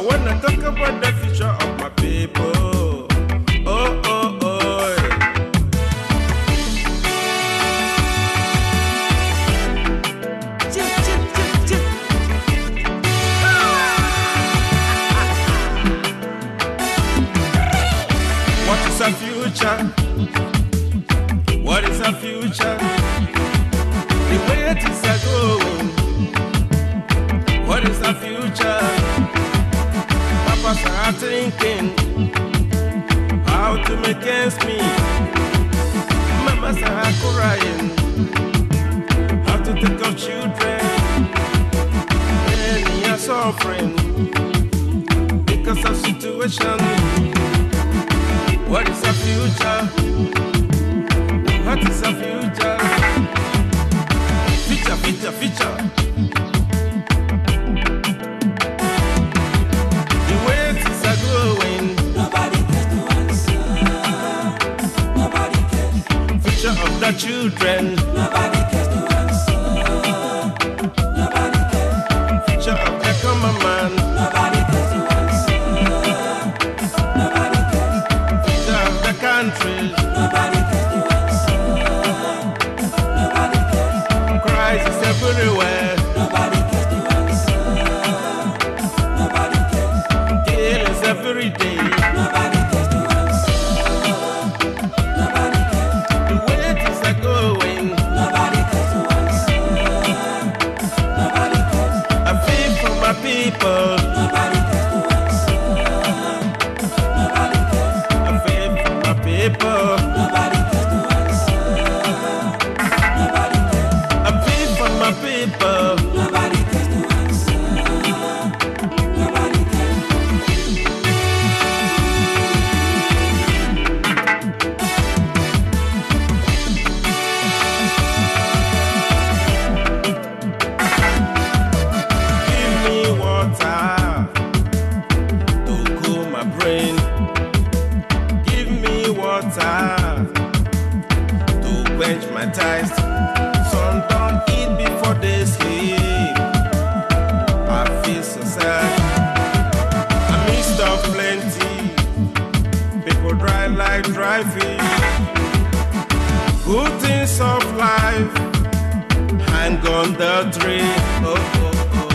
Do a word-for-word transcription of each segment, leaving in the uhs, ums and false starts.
I wanna talk about the future of my people. Oh, oh, oh. Chip, chip, chip, chip. Ah! What is a future? What is a future? The way it is a go. What is a future? I start thinking how to make ends meet. Mama start crying, how to take of children. Many are suffering because of situation. What is the future? What is the future? Future, future, future. The children, nobody cares to answer. Nobody cares. Future of the common man, nobody cares to answer. Nobody cares. Future of the country, nobody cares to answer. Nobody cares. Crisis everywhere, nobody cares to answer. Nobody cares. Killings every day, nobody. People. Nobody cares to answer. Nobody cares. I'm feeling for my people. Nobody cares to answer. Nobody cares. I'm feeling for my people. Nobody cares to answer. Nobody some don't eat before they sleep. I feel so sad. I miss the plenty. People drive like driving. Good things of life hang on the tree. Oh, oh, oh.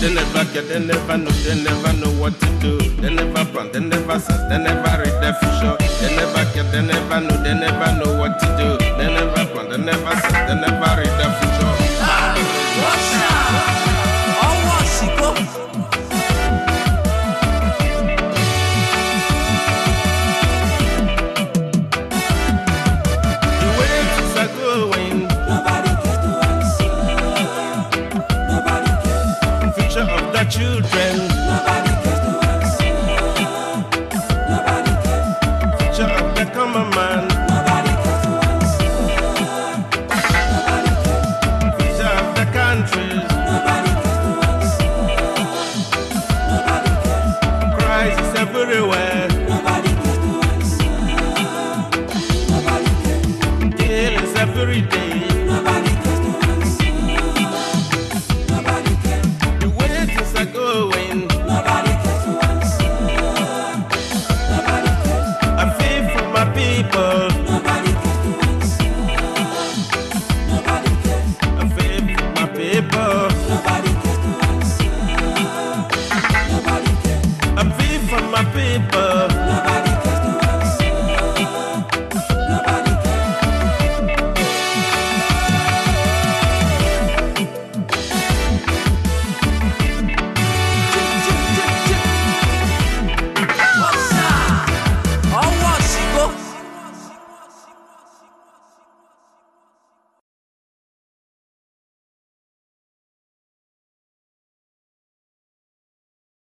They never get, they never know, they never know what to do. They never plan, they never sense, they never read the future. They never get, they never know, they never know what to do. They never plan, they never sense, they never read the future. Ah, Russia! Oh, Washiko! The waves are going. Nobody cares to answer. Nobody cares. The future of the children.